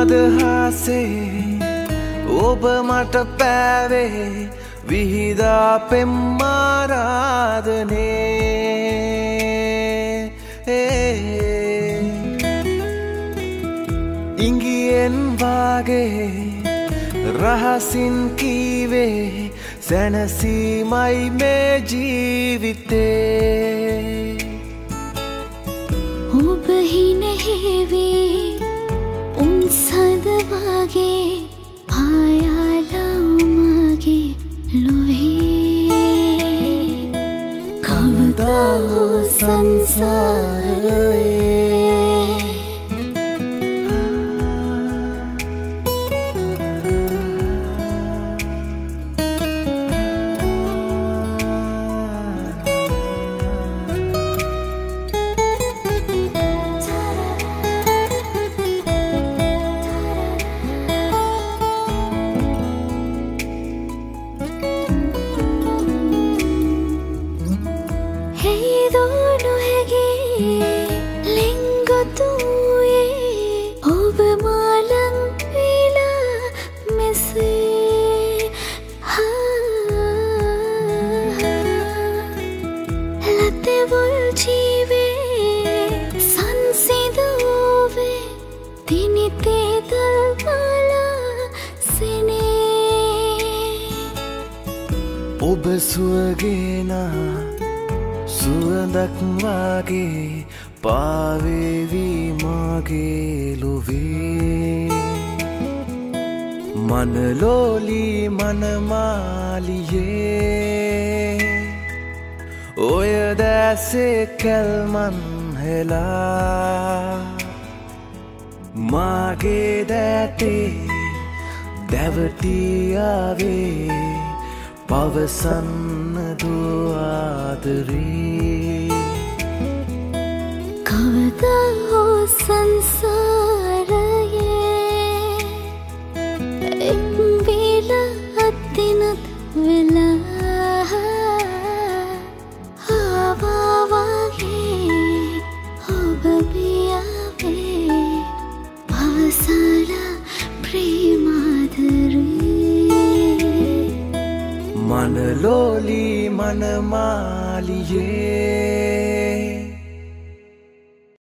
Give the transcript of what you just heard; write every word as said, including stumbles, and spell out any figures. අදහසේ ඔබ මට පැවේ විහිදා පෙම්මාරාදනේ ඉංගියෙන් වාගේ රහසින් කීවේ සැනසීමයි මේ ජීවිතේ ඔබ හි නැහිවේ सदभागे आया लामागे लोहे कवदा हो संसारे सुवगेना सुवंदक मागे पावेवी मागे लोवे मन लोली मन मालिये ओय दैसे कलमन हेला मागे दैते देवती आवे पवसन दुआदरी कवदा हो संसार ये एक बेला अतिनत वेला आवावागे अब भी आवे पवसाला प्रेमादरी मन लोली मन मालिये